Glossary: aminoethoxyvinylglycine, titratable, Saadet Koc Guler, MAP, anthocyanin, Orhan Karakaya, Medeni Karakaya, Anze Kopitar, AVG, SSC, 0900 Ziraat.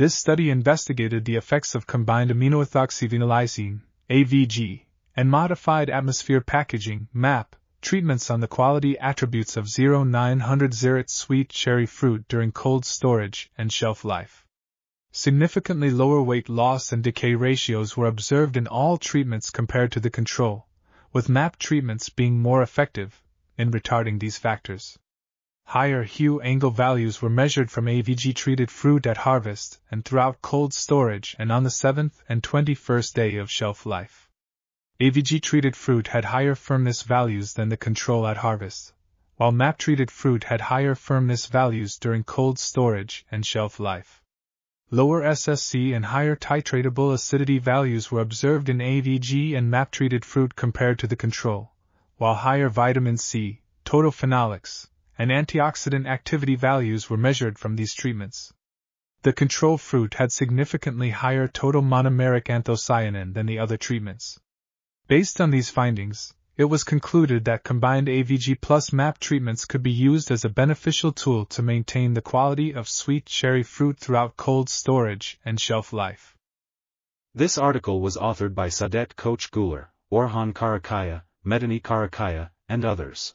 This study investigated the effects of combined aminoethoxyvinylglycine, AVG, and modified atmosphere packaging, MAP, treatments on the quality attributes of 0900 Ziraat sweet cherry fruit during cold storage and shelf life. Significantly lower weight loss and decay ratios were observed in all treatments compared to the control, with MAP treatments being more effective in retarding these factors. Higher hue-angle values were measured from AVG-treated fruit at harvest and throughout cold storage and on the 7th and 21st day of shelf life. AVG-treated fruit had higher firmness values than the control at harvest, while MAP-treated fruit had higher firmness values during cold storage and shelf life. Lower SSC and higher titratable acidity values were observed in AVG and MAP-treated fruit compared to the control, while higher vitamin C, totophenolics, and antioxidant activity values were measured from these treatments. The control fruit had significantly higher total monomeric anthocyanin than the other treatments. Based on these findings, it was concluded that combined AVG plus MAP treatments could be used as a beneficial tool to maintain the quality of sweet cherry fruit throughout cold storage and shelf life. This article was authored by Saadet Koc Guler, Orhan Karakaya, Medeni Karakaya, and others.